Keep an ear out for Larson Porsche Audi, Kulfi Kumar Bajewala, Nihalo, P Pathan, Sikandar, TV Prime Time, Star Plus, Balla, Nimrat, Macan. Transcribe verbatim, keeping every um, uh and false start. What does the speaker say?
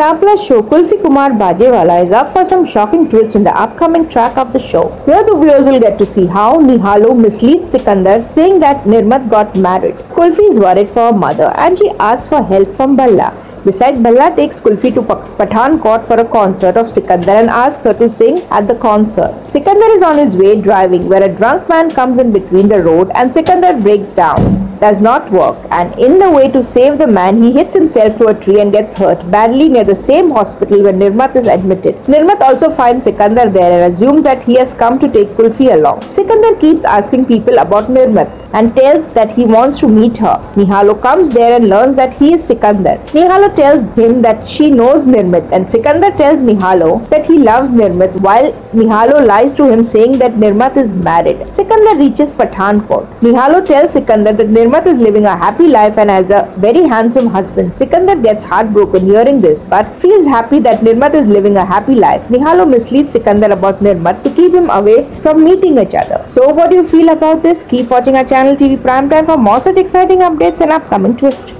Star Plus show Kulfi Kumar Bajewala is up for some shocking twists in the upcoming track of the show. Here the viewers will get to see how Nihalo misleads Sikandar saying that Nimrat got married. Kulfi is worried for her mother and she asks for help from Balla. Besides, Balla takes Kulfi to Pathan court for a concert of Sikandar and asks her to sing at the concert. Sikandar is on his way driving where a drunk man comes in between the road and Sikandar breaks down. Does not work, and in the way to save the man he hits himself to a tree and gets hurt badly near the same hospital where Nimrat is admitted. Nimrat also finds Sikandar there and assumes that he has come to take Kulfi along. Sikandar keeps asking people about Nimrat and tells that he wants to meet her. Nihalo comes there and learns that he is Sikandar. Nihalo tells him that she knows Nimrat and Sikandar tells Nihalo that he loves Nimrat, while Nihalo lies to him saying that Nimrat is married. Sikandar reaches Pathan court. Nihalo tells Sikandar that Nimrat is living a happy life and has a very handsome husband. Sikandar gets heartbroken hearing this but feels happy that Nimrat is living a happy life. Nihalo misleads Sikandar about Nimrat to keep him away from meeting each other. So what do you feel about this? Keep watching our channel T V Prime Time for more such exciting updates and upcoming twists.